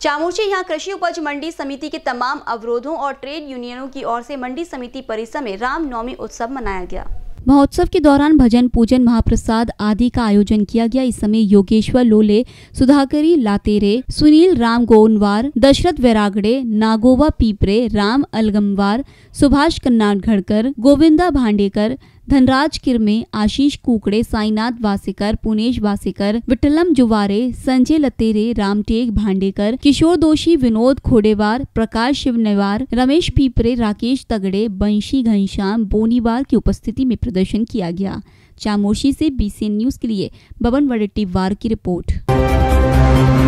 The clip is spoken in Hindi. चामोर्शी यहाँ कृषि उपज मंडी समिति के तमाम अवरोधों और ट्रेड यूनियनों की ओर से मंडी समिति परिसर में रामनवमी उत्सव मनाया गया। महोत्सव के दौरान भजन, पूजन, महाप्रसाद आदि का आयोजन किया गया। इस समय योगेश्वर लोले, सुधाकरी लातेरे, सुनील राम गोनवार, दशरथ वैरागड़े, नागोवा पीपरे, राम अलगमवार, सुभाष कन्नाट घड़कर, गोविंदा भांडेकर, धनराज किरमे, आशीष कुकड़े, साईनाथ वासिकर, पुनेश वासिकर, विटलम जुवारे, संजय लतेरे, रामटेक भांडेकर, किशोर दोषी, विनोद खोडेवार, प्रकाश शिवनेवार, रमेश पीपरे, राकेश तगड़े, बंशी घनश्याम बोनीवार की उपस्थिति में प्रदर्शन किया गया। चामोर्शी से INBCN न्यूज के लिए बबन वडेट्टीवार की रिपोर्ट।